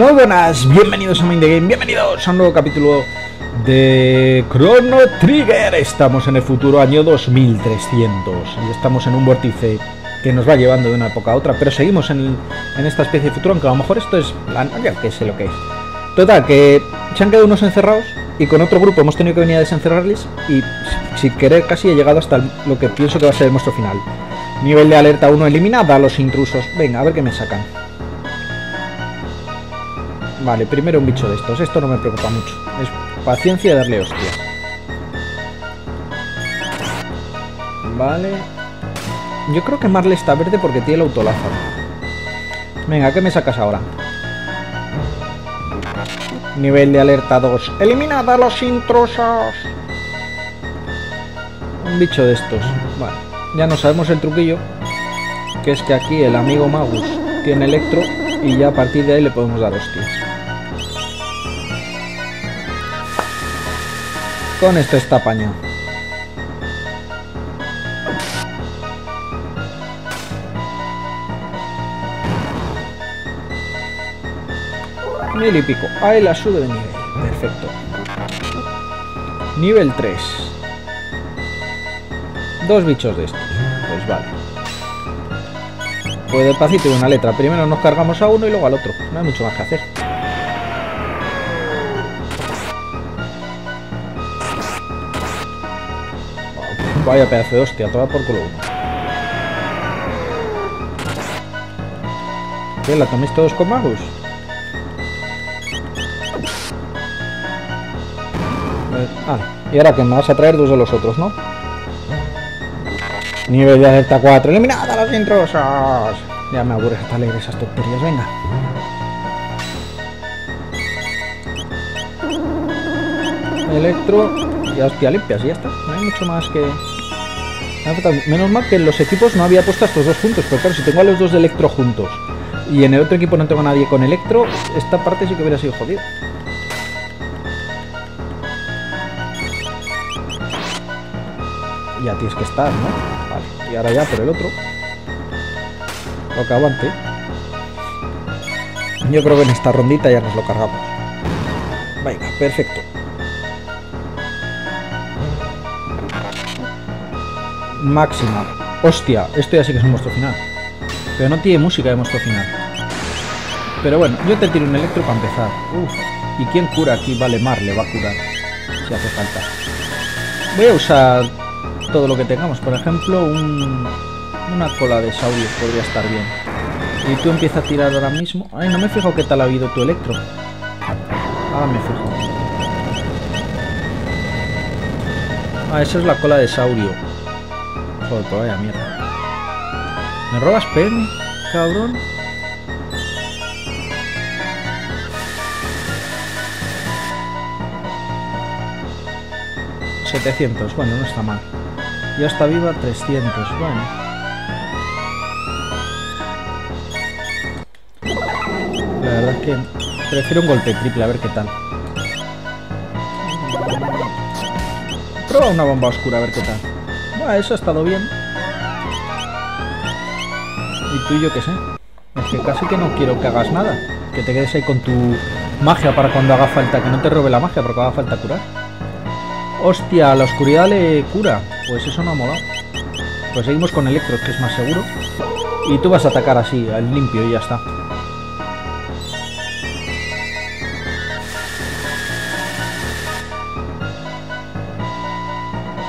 Muy buenas, bienvenidos a Mind the Game, bienvenidos a un nuevo capítulo de Chrono Trigger. Estamos en el futuro año 2300 y estamos en un vórtice que nos va llevando de una época a otra, pero seguimos en esta especie de futuro, aunque a lo mejor esto es la novia, que sé lo que es. Total, que se han quedado unos encerrados y con otro grupo hemos tenido que venir a desencerrarles y sin querer casi he llegado hasta lo que pienso que va a ser el monstruo final. Nivel de alerta 1 eliminada, los intrusos. Venga, a ver qué me sacan. Vale, primero un bicho de estos. Esto no me preocupa mucho. Es paciencia y darle hostias. Vale. Yo creo que Marle está verde porque tiene el autolázaro. Venga, ¿qué me sacas ahora? Nivel de alerta 2. ¡Eliminada los intrusos! Un bicho de estos. Vale. Ya no sabemos el truquillo, que es que aquí el amigo Magus tiene electro y ya a partir de ahí le podemos dar hostias. Con esto está apañado. Mil y pico. Aila sube de nivel. Perfecto. Nivel 3. Dos bichos de estos, pues vale. Pues despacito y una letra. Primero nos cargamos a uno y luego al otro. No hay mucho más que hacer. Vaya pedazo de hostia, toda por culo uno. ¿Qué? ¿La toméis todos con Magus? Ah, y ahora que me vas a traer dos de los otros, ¿no? Nivel de alerta 4. ¡Eliminada a los intrusos! Ya me aburres hasta leer esas tonterías. Venga. Electro. Y hostia limpias. Y ya está. No hay mucho más que... Menos mal que en los equipos no había puesto a estos dos juntos. Pero claro, si tengo a los dos de electro juntos y en el otro equipo no tengo a nadie con electro, esta parte sí que hubiera sido jodida. Ya tienes que estar, ¿no? Y ahora ya por el otro. Lo que aguante. Yo creo que en esta rondita ya nos lo cargamos. Venga, perfecto. Máxima. Hostia, esto ya sí que es un monstruo final. Pero no tiene música de monstruo final. Pero bueno, yo te tiro un electro para empezar. Uf. ¿Y quién cura aquí? Vale, Marle va a curar. Si hace falta. Voy a usar... todo lo que tengamos, por ejemplo una cola de saurio podría estar bien. Y tú empiezas a tirar ahora mismo. Ay, no me fijo qué tal ha habido tu electro. Ahora me fijo. Ah, esa es la cola de saurio. Joder, pues vaya mierda. ¿Me robas pen, cabrón? $700, bueno, no está mal. Ya está viva, 300, bueno. La verdad es que prefiero un golpe triple, a ver qué tal. Prueba una bomba oscura, a ver qué tal. Bueno, eso ha estado bien. Y tú y yo qué sé. Es que casi que no quiero que hagas nada. Que te quedes ahí con tu magia para cuando haga falta. Que no te robe la magia porque haga falta curar. Hostia, la oscuridad le cura. Pues eso no ha molado. Pues seguimos con electro, que es más seguro. Y tú vas a atacar así, al limpio y ya está.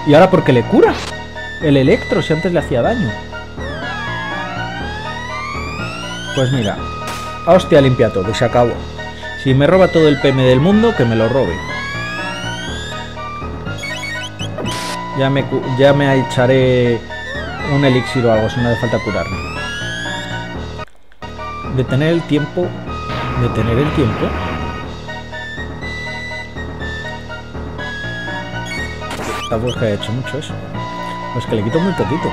¿Y ahora por qué le cura? El electro, si antes le hacía daño. Pues mira. Hostia, limpia todo, se acabó. Si me roba todo el PM del mundo, que me lo robe. Ya me echaré un elixir o algo, si no hace falta curarme. Detener el tiempo. Tampoco es que haya hecho mucho eso. Pues que le quito muy poquito.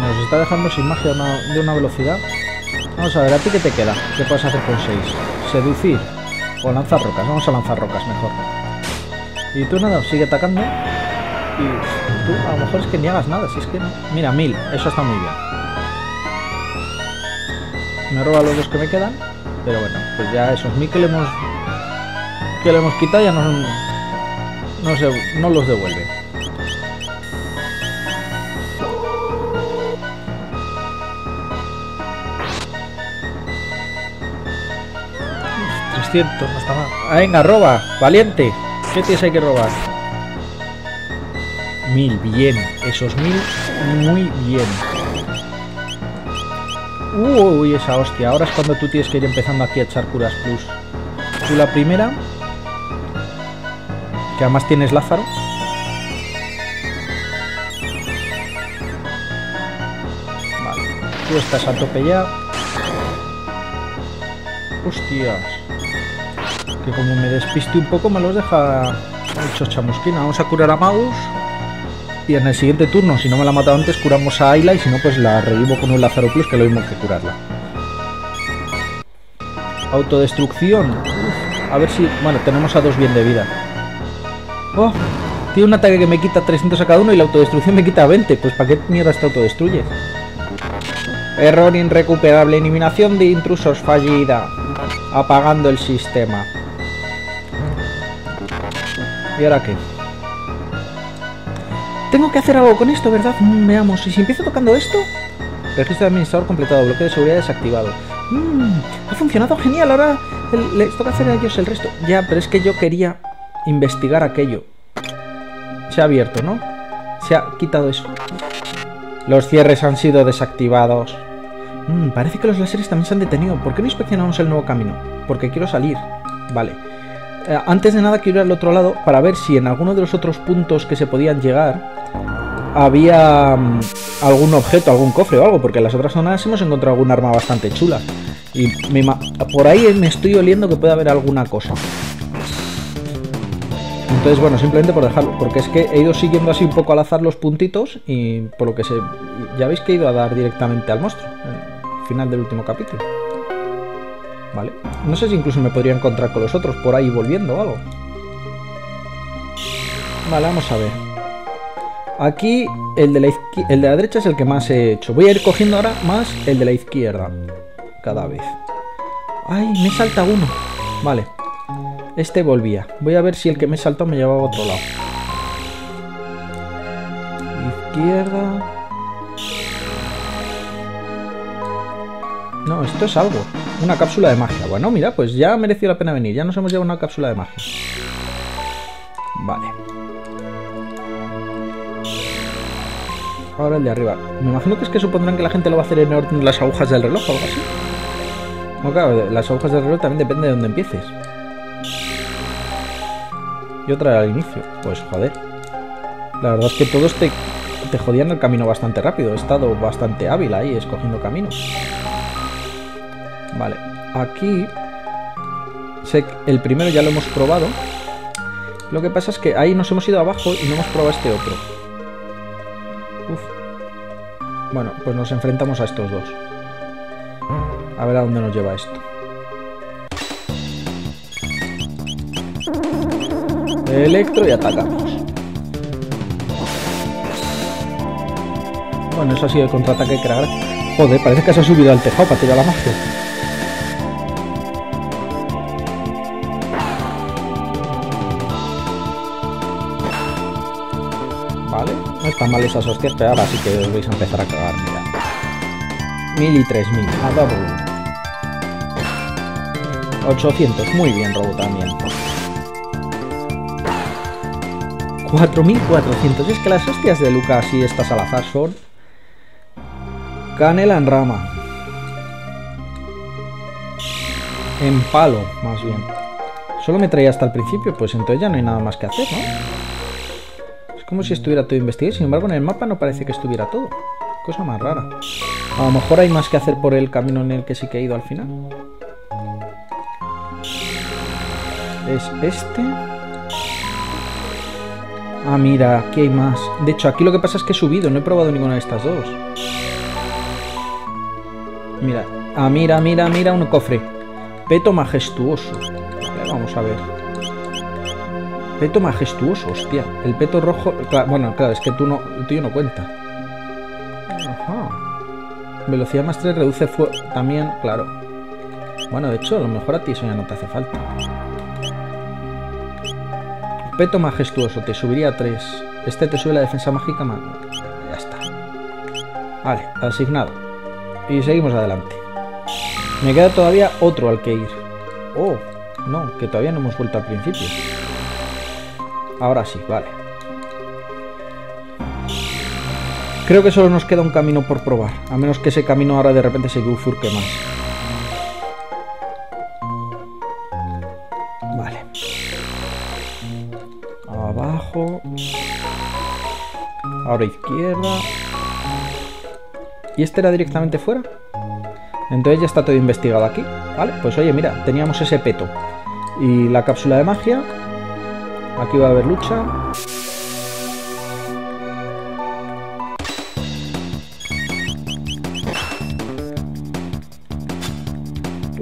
Nos está dejando sin magia de una velocidad. Vamos a ver, ¿a ti qué te queda? ¿Qué puedes hacer con 6? ¿Seducir? ¿O lanzar rocas? Vamos a lanzar rocas mejor. Y tú nada, sigue atacando. Y tú a lo mejor es que ni hagas nada, si es que no. Mira, 1000, eso está muy bien. Me roba los dos que me quedan, pero bueno, pues ya esos 1000 que le hemos quitado ya no los devuelve. Uf, 300, no está mal. Ah, venga, roba, valiente. ¿Qué tienes ahí que robar? 1000, bien. Esos 1000, muy bien. Uy, esa hostia. Ahora es cuando tú tienes que ir empezando aquí a echar curas plus. Tú la primera. Que además tienes Lázaro. Vale. Tú estás a tope ya. Hostias. Que como me despiste un poco me los deja hecho chamusquina. Vamos a curar a Magus. Y en el siguiente turno, si no me la ha matado antes, curamos a Aila. Y si no, pues la revivo con un Lázaro Plus, que lo mismo que curarla. Autodestrucción. Uf. A ver si... Bueno, tenemos a 2 bien de vida. Oh, tiene un ataque que me quita 300 a cada uno y la autodestrucción me quita 20. Pues ¿para qué mierda te autodestruyes? Error irrecuperable. Eliminación de intrusos fallida. Apagando el sistema. ¿Y ahora qué? Tengo que hacer algo con esto, ¿verdad? Veamos. ¿Y si empiezo tocando esto? Registro de administrador completado. Bloqueo de seguridad desactivado. Ha funcionado genial. Ahora les toca hacer a ellos el resto. Ya, pero es que yo quería... investigar aquello. Se ha abierto, ¿no? Se ha quitado eso. Los cierres han sido desactivados. Parece que los láseres también se han detenido. ¿Por qué no inspeccionamos el nuevo camino? Porque quiero salir. Vale. Antes de nada quiero ir al otro lado para ver si en alguno de los otros puntos que se podían llegar había algún objeto, algún cofre o algo, porque en las otras zonas hemos encontrado algún arma bastante chula. Y por ahí me estoy oliendo que puede haber alguna cosa. Entonces, bueno, simplemente por dejarlo, porque es que he ido siguiendo así un poco al azar los puntitos y por lo que sé, ya veis que he ido a dar directamente al monstruo, al final del último capítulo. Vale, no sé si incluso me podría encontrar con los otros por ahí volviendo o algo. Vale, vamos a ver. Aquí el de la derecha es el que más he hecho. Voy a ir cogiendo ahora más el de la izquierda, cada vez. ¡Ay, me salta uno! Vale. Este volvía. Voy a ver si el que me saltó me llevaba a otro lado. Izquierda. No, esto es algo. Una cápsula de magia. Bueno, mira, pues ya ha merecido la pena venir. Ya nos hemos llevado una cápsula de magia. Vale. Ahora el de arriba. Me imagino que es que supondrán que la gente lo va a hacer en orden de las agujas del reloj o algo así. No, claro, las agujas del reloj también depende de dónde empieces. Y otra al inicio. Pues joder. La verdad es que todos te jodían el camino bastante rápido. He estado bastante hábil ahí escogiendo caminos. Vale. Aquí... el primero ya lo hemos probado. Lo que pasa es que ahí nos hemos ido abajo y no hemos probado este otro. Uf. Bueno, pues nos enfrentamos a estos dos. A ver a dónde nos lleva esto. Electro y atacamos. Bueno, eso ha sido el contraataque que era gratis. Joder, parece que se ha subido al tejado para tirar la magia. Vale, no están mal esas hostias, pero ahora sí que os vais a empezar a cagar, mira. 1000 y 3000, a doble. 800, muy bien, Robo también. 4400, es que las hostias de Lucca así estas al azar son canela en rama, en palo más bien. Solo me traía hasta el principio, pues entonces ya no hay nada más que hacer, ¿no? Es como si estuviera todo investigado, sin embargo en el mapa no parece que estuviera todo, cosa más rara. A lo mejor hay más que hacer por el camino en el que sí que he ido al final. Es este... Ah, mira, aquí hay más. De hecho, aquí lo que pasa es que he subido, no he probado ninguna de estas dos. Mira, ah, mira, mira, mira, un cofre. Peto majestuoso. Vamos a ver. Peto majestuoso, hostia. El peto rojo... Bueno, claro, es que tú no, el tuyo no cuenta. Ajá. Velocidad más 3 reduce fuego... También, claro. Bueno, de hecho, a lo mejor a ti eso ya no te hace falta. Peto majestuoso, te subiría a 3. Este te sube la defensa mágica más... Ya está. Vale, asignado. Y seguimos adelante. Me queda todavía otro al que ir. Oh, no, que todavía no hemos vuelto al principio. Ahora sí, vale. Creo que solo nos queda un camino por probar. A menos que ese camino ahora de repente se bifurque más. Vale. Abajo. Ahora izquierda. ¿Y este era directamente fuera? Entonces ya está todo investigado aquí. Vale, pues oye, mira, teníamos ese peto. Y la cápsula de magia. Aquí va a haber lucha.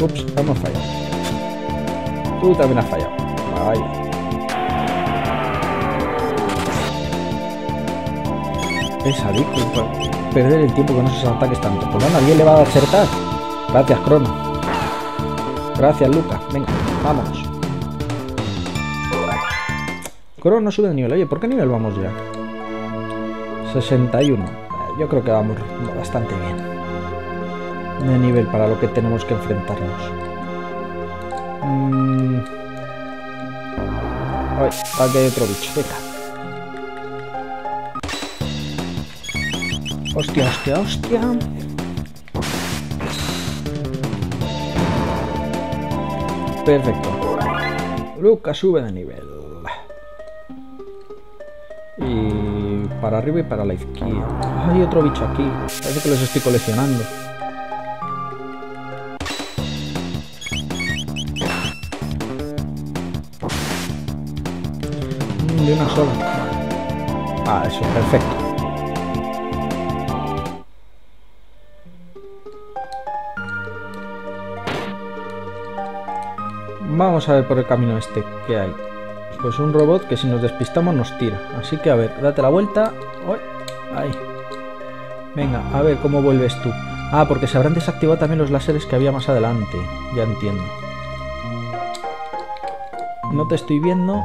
Ups, hemos fallado. Tú también has fallado. Vaya. Es adicto perder el tiempo con esos ataques tanto. Pues bueno, alguien le va a acertar. Gracias, Crono. Gracias, Lucca. Venga, vámonos. Crono sube de nivel. Oye, ¿por qué nivel vamos ya? 61. Yo creo que vamos bastante bien de nivel para lo que tenemos que enfrentarnos. A ver, aquí hay otro bicho. Venga. Hostia, hostia, hostia. Perfecto. Lucca sube de nivel. Y para arriba y para la izquierda. Hay otro bicho aquí. Parece que los estoy coleccionando. De una sola. Ah, eso, perfecto. Vamos a ver por el camino este que hay. Pues un robot que si nos despistamos nos tira. Así que a ver, date la vuelta. Uy, ahí. Venga, a ver cómo vuelves tú. Ah, porque se habrán desactivado también los láseres que había más adelante. Ya entiendo. No te estoy viendo.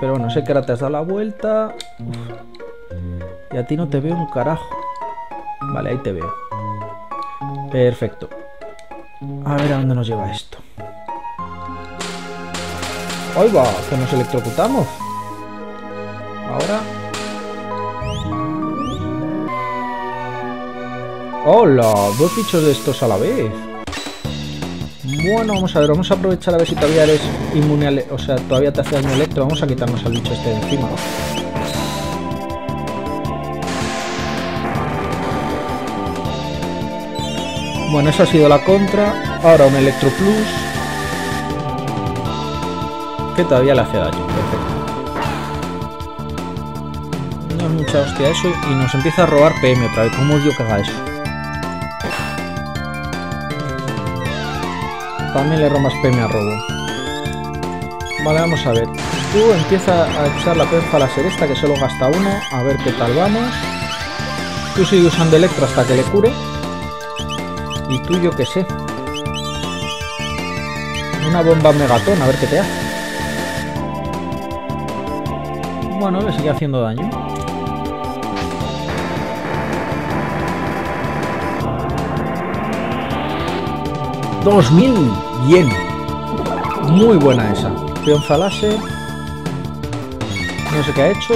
Pero bueno, sé que ahora te has dado la vuelta. Uf. Y a ti no te veo un carajo. Vale, ahí te veo. Perfecto. A ver a dónde nos lleva esto. ¡Ay, va! Que nos electrocutamos. Ahora. ¡Hola! Dos bichos de estos a la vez. Bueno, vamos a ver. Vamos a aprovechar a ver si todavía eres inmune al... O sea, todavía te hace daño electro. Vamos a quitarnos al bicho este de encima. Bueno, esa ha sido la contra. Ahora un electro plus. Que todavía le hace daño, perfecto. No es mucha hostia eso y nos empieza a robar PM otra vez. ¿Cómo odio que haga eso? También le robas PM a Robo. Vale, vamos a ver. Tú empieza a echar la perfa láser esta que solo gasta uno. A ver qué tal vamos. Tú sigue usando electro hasta que le cure. Y tú yo qué sé. Una bomba megatón, a ver qué te hace. Bueno, le sigue haciendo daño. ¡2000! Bien. Muy buena esa. Pionza láser. No sé qué ha hecho.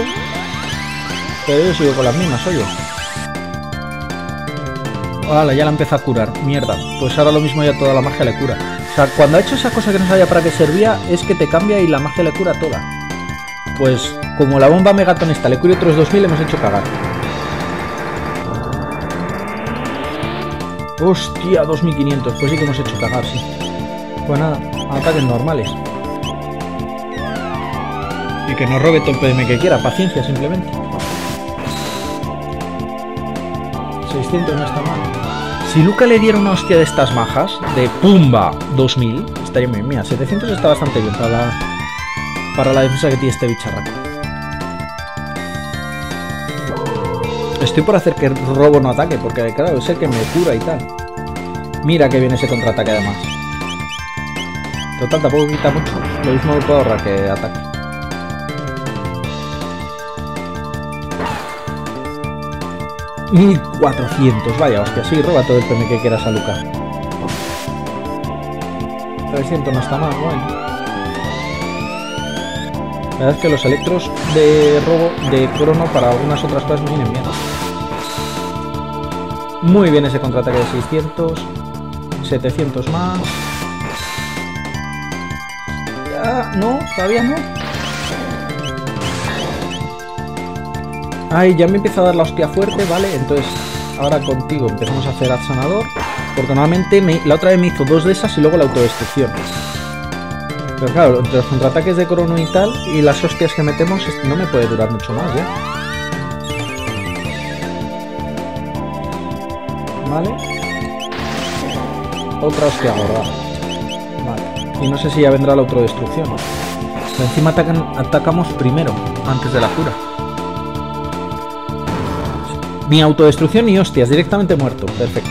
Pero yo sigo con las mismas, oye. Vale, ya la empieza a curar. Mierda. Pues ahora lo mismo ya toda la magia le cura. O sea, cuando ha hecho esa cosa que no sabía para qué servía, es que te cambia y la magia le cura toda. Pues como la bomba megatón esta le cure otros 2000, le hemos hecho cagar. Hostia, 2500. Pues sí que hemos hecho cagar, sí. Pues nada, ataques normales. Y que nos robe todo el PM que quiera, paciencia simplemente. 600 no está mal. Si Lucca le diera una hostia de estas majas, de pumba, 2000, estaría bien. Mira, 700 está bastante bien para la... para la defensa que tiene este bicharraco. Estoy por hacer que el Robo no ataque, porque claro, es el que me cura y tal. Mira que viene ese contraataque además. Total, tampoco quita mucho. Lo mismo me puedo ahorrar que ataque. ¡1400! Vaya, hostia, sí, roba todo el PM que quieras a Lucca. 300 no está mal, bueno. La verdad es que los electros de Robo, de Crono, para algunas otras cosas me vienen bien. Muy bien ese contraataque de 600. 700 más. Ya, no, todavía no. Ay, ya me empieza a dar la hostia fuerte, ¿vale? Entonces, ahora contigo empezamos a hacer sanador. Porque normalmente la otra vez me hizo dos de esas y luego la autodestrucción. Pero claro, entre los contraataques de Crono y tal, y las hostias que metemos, no me puede durar mucho más, ¿ya? Vale. Otra hostia gorda. Vale. Y no sé si ya vendrá la autodestrucción. Pero encima atacamos primero, antes de la cura. Ni autodestrucción ni hostias, directamente muerto. Perfecto.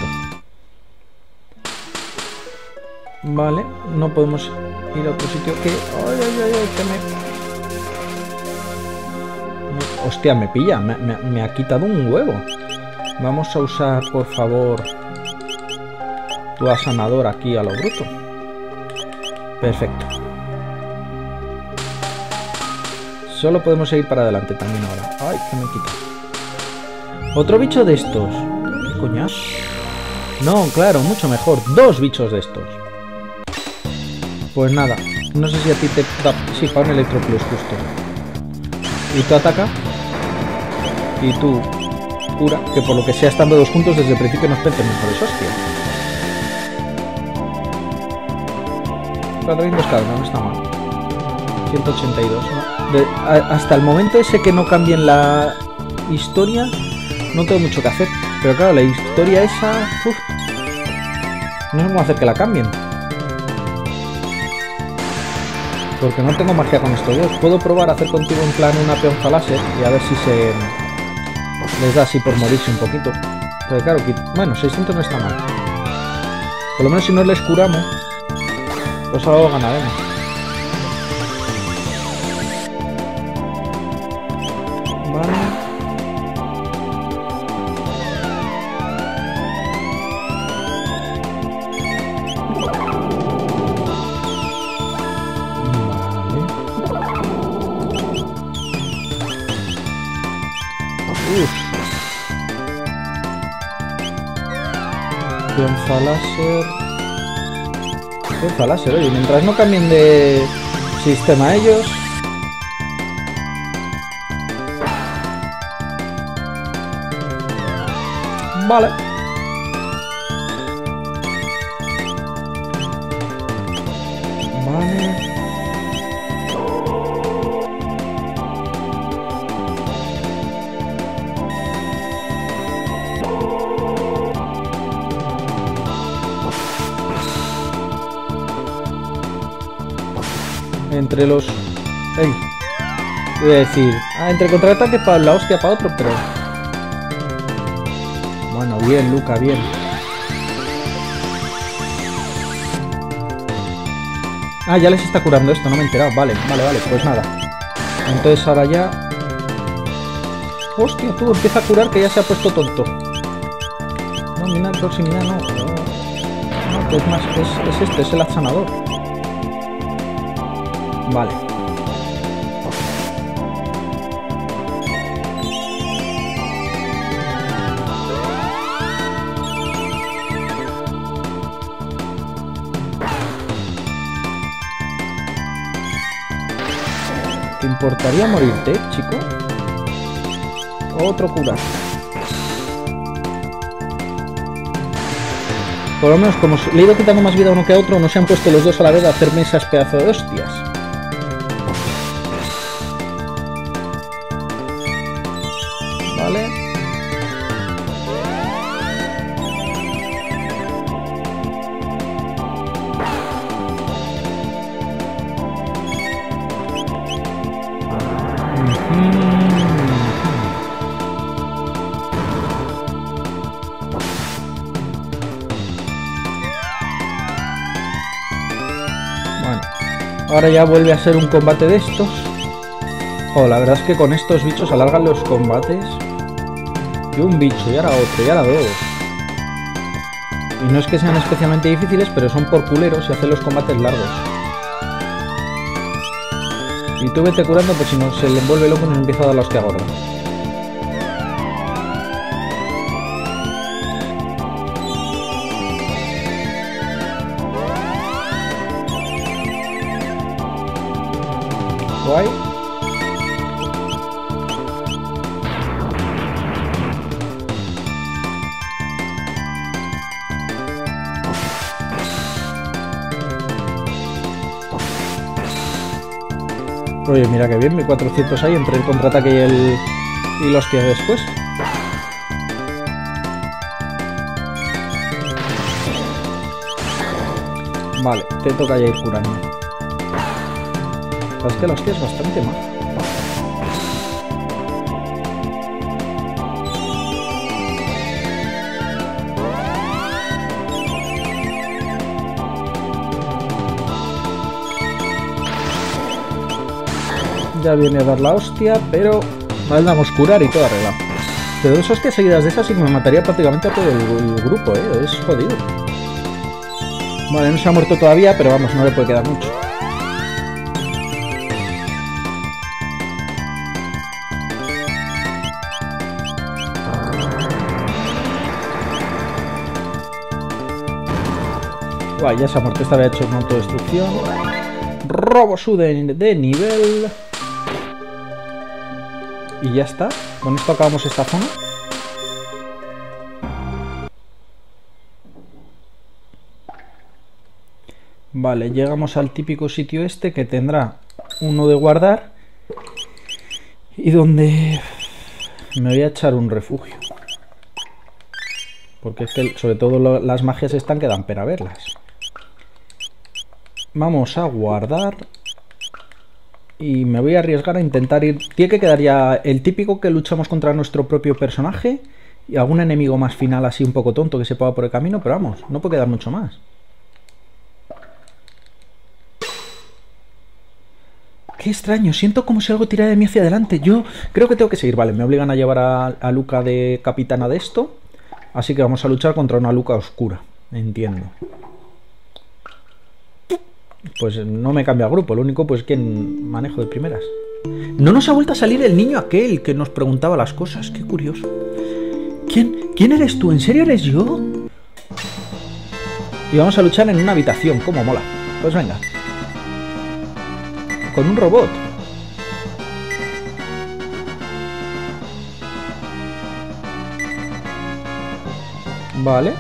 Vale, no podemos ir a otro sitio que... ¡Ay, ay, ay! Que me... Hostia, me pilla. Me ha quitado un huevo. Vamos a usar, por favor, tu asanador aquí a lo bruto. Perfecto. Solo podemos seguir para adelante también ahora. ¡Ay, que me quita! Otro bicho de estos. ¿Qué coñas? No, claro, mucho mejor. Dos bichos de estos. Pues nada. No sé si a ti te da... Sí, para un Electro Plus justo. Y tú ataca. Y tú cura. Que por lo que sea, estando dos juntos, desde el principio nos meten mejores hostias. 400 cada uno, no está mal. 182. ¿No? Hasta el momento ese que no cambien la historia... No tengo mucho que hacer, pero claro, la historia esa... Uf, no sé cómo hacer que la cambien. Porque no tengo magia con estos dos. Puedo probar a hacer contigo en plan una peonza láser y a ver si se... les da así por morirse un poquito. Pero claro, bueno, 600 no está mal. Por lo menos si no les curamos, pues algo ganaremos. Vale. Lanza láser, oye, mientras no cambien de sistema ellos. Vale. Vale. Entre los... ¡Ey! Voy a decir... Ah, entre contraataque para la hostia para otro, pero... Bueno, bien, Lucca, bien. Ah, ya les está curando esto, no me he enterado. Vale, pues nada. Entonces ahora ya... Hostia, tú, empieza a curar que ya se ha puesto tonto. No, mira, proximidad no. No, que es más... Es este, es el azanador. Vale. ¿Te importaría morirte, chico? Otro cura. Por lo menos, como le he ido quitando más vida a uno que a otro, no se han puesto los dos a la vez a hacerme esas pedazos de hostias. Bueno, ahora ya vuelve a ser un combate de estos. Oh, la verdad es que con estos bichos alargan los combates. Y un bicho, y ahora otro, y ahora dos. Y no es que sean especialmente difíciles, pero son por culeros y hacen los combates largos. Y tú vete curando, pues si no se le envuelve loco y nos empieza a dar la hostia gorda. Guay. Oye, mira que bien, 1400 hay entre el contraataque y la hostia después. Vale, te toca ya ir curando. Es que la hostia es bastante mala. Ya viene a dar la hostia, pero mandamos curar y todo arregla. Pero dos hostias seguidas de esas sí que me mataría prácticamente a todo el grupo, ¿eh? Es jodido. Vale, no se ha muerto todavía, pero vamos, no le puede quedar mucho. Guay, ya se ha muerto. Esta vez ha hecho una autodestrucción. Robo suden de nivel. Y ya está. Con esto acabamos esta zona. Vale, llegamos al típico sitio este que tendrá uno de guardar. Y donde me voy a echar un refugio. Porque es que sobre todo las magias están que dan pena verlas. Vamos a guardar. Y me voy a arriesgar a intentar ir... Tiene que quedar ya el típico que luchamos contra nuestro propio personaje y algún enemigo más final así un poco tonto que se pueda por el camino, pero vamos, no puede quedar mucho más. ¡Qué extraño! Siento como si algo tirara de mí hacia adelante. Yo creo que tengo que seguir. Vale, me obligan a llevar a Lucca de capitana de esto, así que vamos a luchar contra una Lucca Oscura. Entiendo. Pues no me cambia grupo, lo único pues que manejo de primeras. No nos ha vuelto a salir el niño aquel que nos preguntaba las cosas, qué curioso. ¿Quién eres tú? ¿En serio eres yo? Y vamos a luchar en una habitación, como mola. Pues venga. Con un robot. Vale.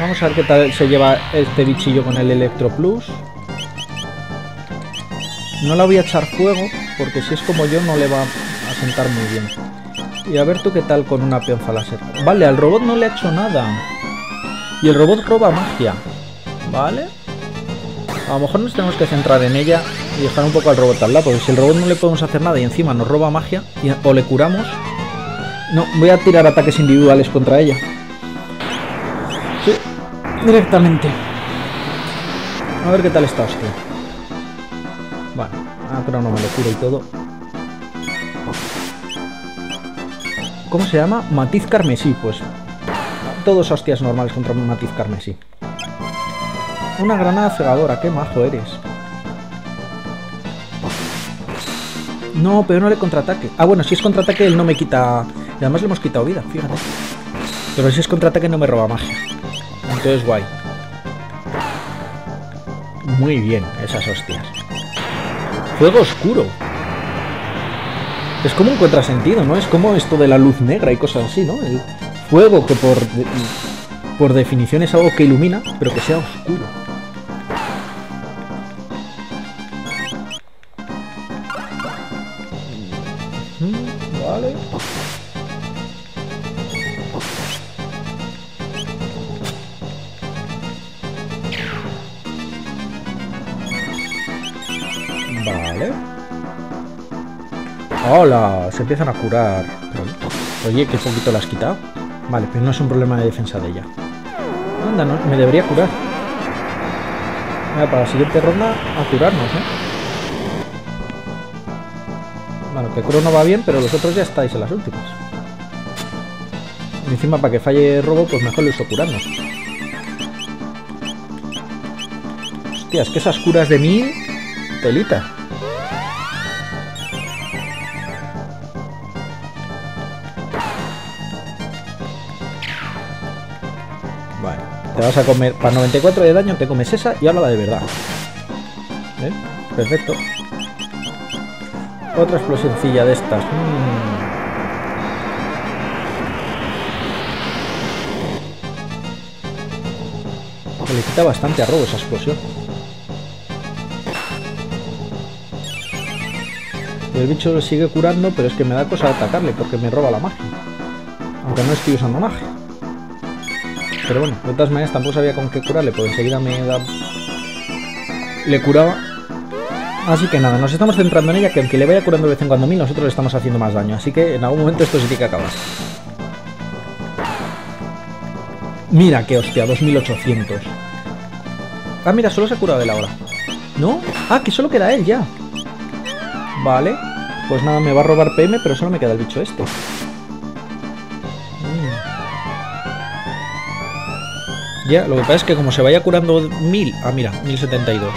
Vamos a ver qué tal se lleva este bichillo con el Electro Plus. No la voy a echar fuego, porque si es como yo no le va a sentar muy bien. Y a ver tú qué tal con una peonza láser. Vale, al robot no le ha hecho nada. Y el robot roba magia. Vale. A lo mejor nos tenemos que centrar en ella y dejar un poco al robot al lado, porque si el robot no le podemos hacer nada y encima nos roba magia o le curamos... No, voy a tirar ataques individuales contra ella. Sí, directamente. A ver qué tal está hostia. Vale, a Crono me lo cura y todo. ¿Cómo se llama? Matiz carmesí, pues. Todos hostias normales contra un matiz carmesí. Una granada cegadora, qué majo eres. No, pero no le contraataque. Ah, bueno, si es contraataque él no me quita... Y además le hemos quitado vida, fíjate. Pero si es contraataque no me roba magia. Entonces guay. Muy bien, esas hostias. Fuego oscuro. Es como un contrasentido, ¿no? Es como esto de la luz negra y cosas así, ¿no? El fuego que por definición es algo que ilumina, pero que sea oscuro. Vale. Vale. ¡Hola! Se empiezan a curar. Oye, qué poquito la has quitado. Vale, pues no es un problema de defensa de ella. Anda, no, me debería curar. Vale, para la siguiente ronda a curarnos, ¿eh? Bueno, que Crono va bien, pero los otros ya estáis en las últimas. Y encima, para que falle Robo, pues mejor lo uso curarnos. Hostia, es que esas curas de mí... telita. Vale, te vas a comer... para 94 de daño te comes esa y ahora la de verdad. ¿Eh? Perfecto. Otra explosioncilla de estas. Le quita bastante a Robo esa explosión. Y el bicho lo sigue curando, pero es que me da cosa atacarle porque me roba la magia. Aunque no estoy usando magia. Pero bueno, de todas maneras tampoco sabía con qué curarle, porque enseguida me da... le curaba. Así que nada, nos estamos centrando en ella, que aunque le vaya curando de vez en cuando a mí, nosotros le estamos haciendo más daño. Así que en algún momento esto se tiene que acabar. Mira qué hostia, 2800. Ah, mira, solo se ha curado él ahora. ¿No? Ah, que solo queda él ya. Vale. Pues nada, me va a robar PM, pero solo me queda el bicho este. Ya, lo que pasa es que como se vaya curando 1000... ah, mira, 1072.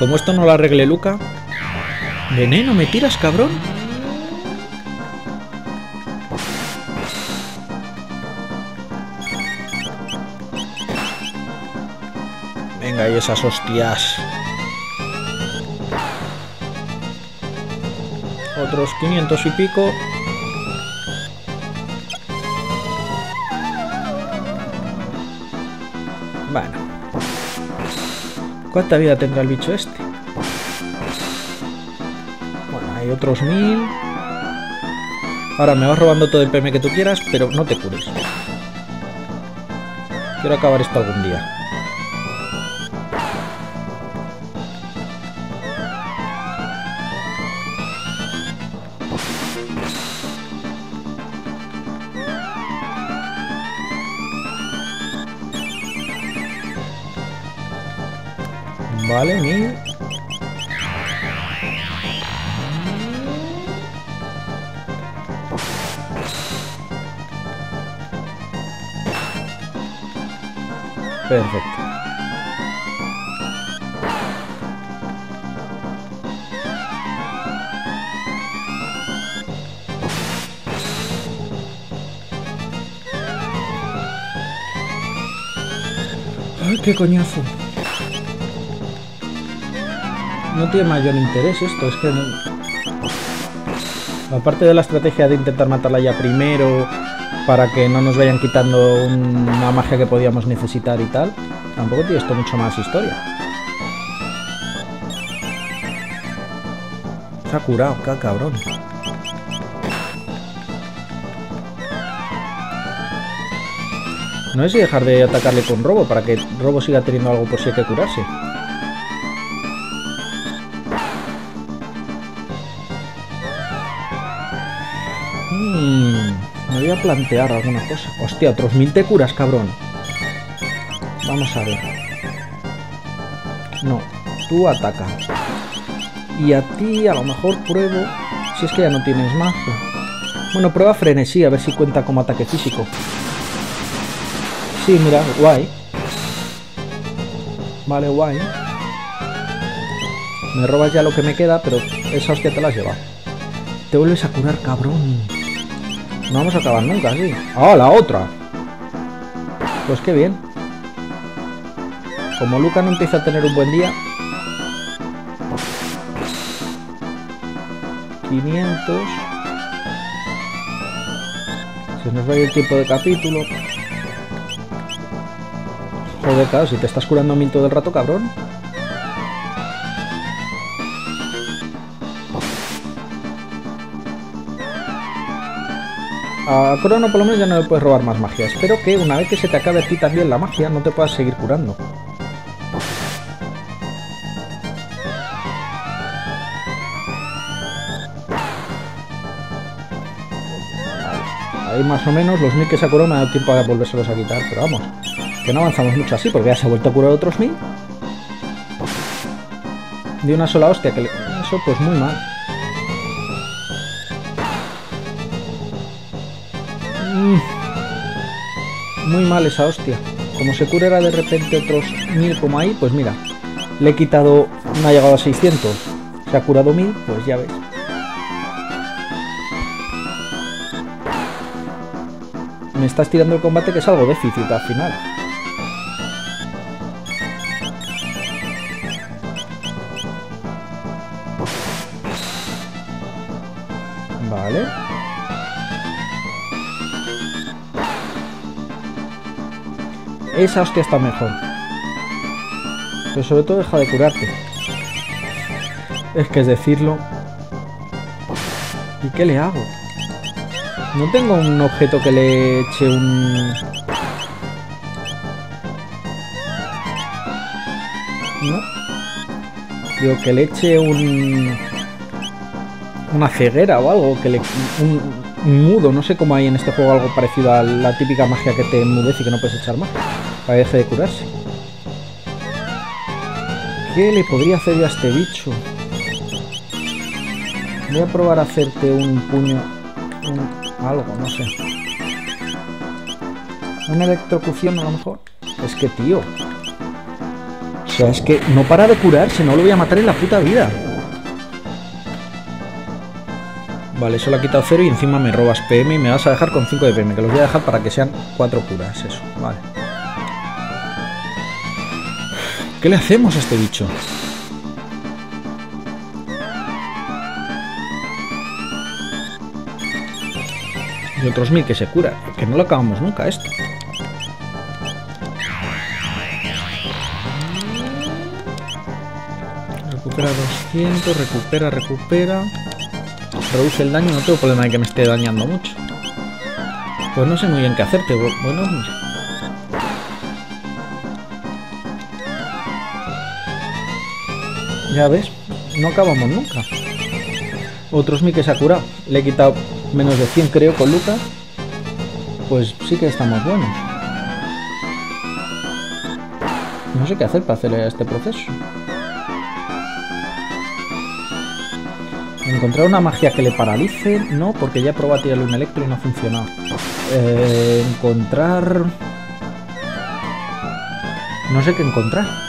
Como esto no lo arregle Lucca... ¿Veneno me tiras, cabrón? Venga, y esas hostias. Otros 500 y pico. Bueno. ¿Cuánta vida tendrá el bicho este? Bueno, hay otros 1000. Ahora me vas robando todo el PM que tú quieras, pero no te cures. Quiero acabar esto algún día. Vale, 1000. Perfecto. Ay, qué coñazo. No tiene mayor interés esto, es que no... aparte de la estrategia de intentar matarla ya primero, para que no nos vayan quitando una magia que podíamos necesitar y tal, tampoco tiene esto mucho más historia. Se ha curado, qué cabrón. No sé si dejar de atacarle con Robo, para que Robo siga teniendo algo por si hay que curarse. Me voy a plantear alguna cosa. Hostia, otros 1000 te curas, cabrón. Vamos a ver. No, tú ataca. Y a ti a lo mejor pruebo... si es que ya no tienes magia. Bueno, prueba frenesí, a ver si cuenta como ataque físico. Sí, mira, guay. Vale, guay. Me robas ya lo que me queda, pero esa hostia te la has llevado. Te vuelves a curar, cabrón. No vamos a acabar nunca, sí. ¡Ah, la otra! Pues qué bien. Como Lucca no empieza a tener un buen día... 500... se nos va a ir el tiempo de capítulo. Joder, claro, si te estás curando a mí todo el rato, cabrón. A Crono por lo menos ya no le puedes robar más magia. Espero que una vez que se te acabe a ti también la magia, no te puedas seguir curando. ahí más o menos. Los 1000 que se ha curado me da tiempo para volvérselos a quitar, pero vamos, que no avanzamos mucho así, porque ya se ha vuelto a curar otros 1000. De una sola hostia, que le... eso pues muy mal. Muy mal esa hostia. Como se curara de repente otros 1000 como ahí, pues mira, le he quitado, no ha llegado a 600, se ha curado 1000, pues ya ves. Me estás tirando el combate, que es algo déficit al final. Vale. Esa hostia está mejor. Pero sobre todo deja de curarte. Es que es decirlo. ¿Y qué le hago? No tengo un objeto que le eche un... ¿no? Digo, que le eche un... una ceguera o algo, que le... un mudo, no sé cómo hay en este juego algo parecido a la típica magia que te enmudece y que no puedes echar más, para que deje de curarse. ¿Qué le podría hacer yo a este bicho? Voy a probar a hacerte un puño... algo, no sé. Una electrocución a lo mejor. Es que, tío, o sea, es que no para de curarse. No lo voy a matar en la puta vida. Vale, eso le ha quitado 0 y encima me robas PM y me vas a dejar con 5 de PM, que los voy a dejar para que sean 4 curas. Eso, vale. ¿Qué le hacemos a este bicho? Y otros 1000 que se cura, que no lo acabamos nunca esto. Recupera 200, recupera, reduce el daño. No tengo problema de que me esté dañando mucho. Pues no sé muy bien qué hacerte. Bueno, ya ves, no acabamos nunca. Otros 1000 que se ha curado, le he quitado menos de 100 creo con Lucca, pues sí que estamos buenos. No sé qué hacer para acelerar este proceso. Encontrar una magia que le paralice, no, porque ya he probado a tirarle un electro y no ha funcionado. Encontrar... no sé qué encontrar.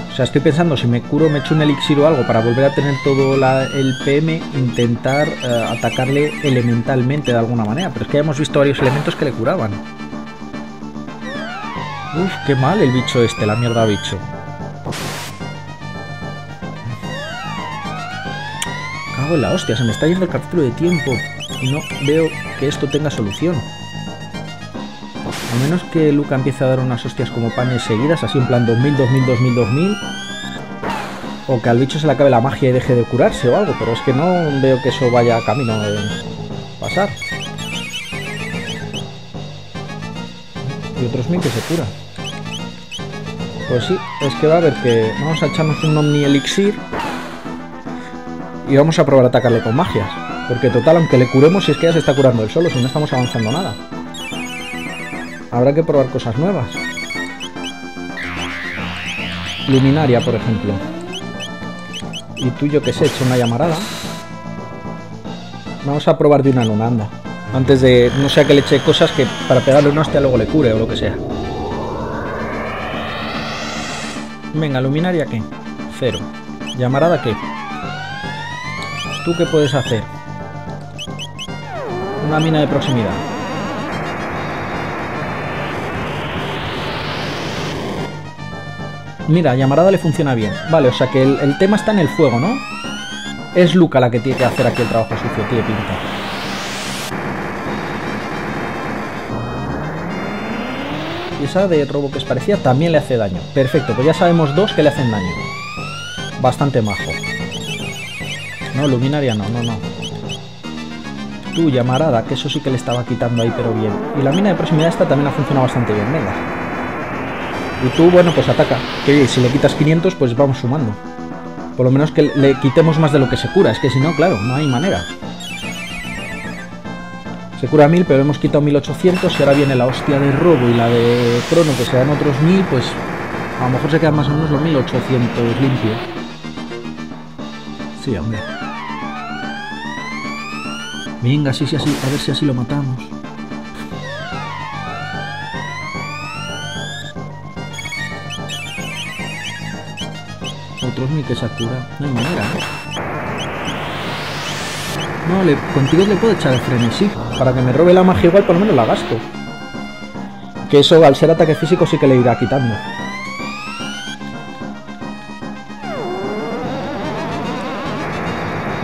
O sea, estoy pensando, si me curo, me echo un elixir o algo para volver a tener todo el PM, intentar atacarle elementalmente de alguna manera. Pero es que ya hemos visto varios elementos que le curaban. Uf, qué mal el bicho este, la mierda bicho. Cago en la hostia, se me está yendo el capítulo de tiempo. No veo que esto tenga solución. A menos que Lucca empiece a dar unas hostias como panes seguidas, así en plan 2000, 2000, 2000, 2000. O que al bicho se le acabe la magia y deje de curarse o algo, pero es que no veo que eso vaya camino de pasar. Y otros 1000 que se cura. Pues sí, es que va a haber que... vamos a echarnos un Omni Elixir y vamos a probar a atacarle con magias. Porque total, aunque le curemos, si es que ya se está curando él solo, si no estamos avanzando nada. Habrá que probar cosas nuevas. Luminaria, por ejemplo. Y tú, yo qué sé, echa una llamarada. Vamos a probar de una en una, anda. Antes de, no sea que le eche cosas que para pegarle una hostia luego le cure o lo que sea. Venga, luminaria, ¿qué? 0. ¿Llamarada qué? ¿Tú qué puedes hacer? Una mina de proximidad. Mira, llamarada le funciona bien. Vale, o sea que el tema está en el fuego, ¿no? Es Lucca la que tiene que hacer aquí el trabajo sucio, tiene pinta. Y esa de robo que os parecía también le hace daño. Perfecto, pues ya sabemos dos que le hacen daño. Bastante majo. No, luminaria no, no. Tú, llamarada, que eso sí que le estaba quitando ahí, pero bien. Y la mina de proximidad esta también ha funcionado bastante bien, venga. Y tú, bueno, pues ataca. Que si le quitas 500, pues vamos sumando. Por lo menos que le quitemos más de lo que se cura. Es que si no, claro, no hay manera. Se cura 1000, pero hemos quitado 1800 y ahora viene la hostia de Robo y la de Crono, que se dan otros 1000, pues a lo mejor se quedan más o menos los 1800 limpios. Sí, hombre. Venga, sí, sí, así, a ver si así lo matamos. Otros 1000 que se cura. No hay manera, ¿no? No, contigo le puedo echar el frenesí. Para que me robe la magia igual, por lo menos la gasto. Que eso, al ser ataque físico, sí que le irá quitando.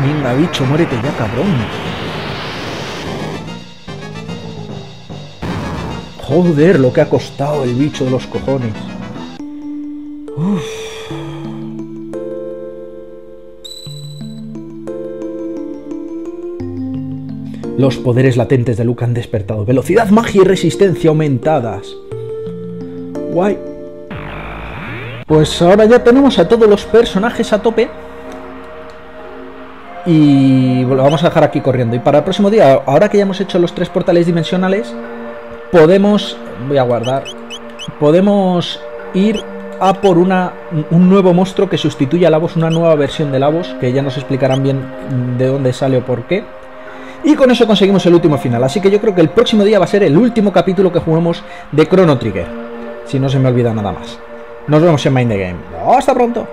Venga, bicho, muérete ya, cabrón. Joder, lo que ha costado el bicho de los cojones. Uf. Los poderes latentes de Lucca han despertado. Velocidad, magia y resistencia aumentadas. Guay. Pues ahora ya tenemos a todos los personajes a tope. Y lo vamos a dejar aquí corriendo. Y para el próximo día, ahora que ya hemos hecho los 3 portales dimensionales, podemos... voy a guardar. Podemos ir a por un nuevo monstruo que sustituya a Lavos, una nueva versión de Lavos, que ya nos explicarán bien de dónde sale o por qué. Y con eso conseguimos el último final. Así que yo creo que el próximo día va a ser el último capítulo que jugamos de Chrono Trigger. Si no se me olvida nada más. Nos vemos en Mind the Game. ¡Hasta pronto!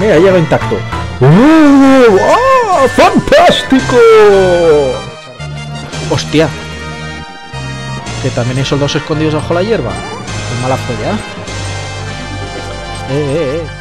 Mira, ya va intacto. ¡Oh, fantástico! ¡Hostia! Que también hay soldados escondidos bajo la hierba. ¡Qué mala folla!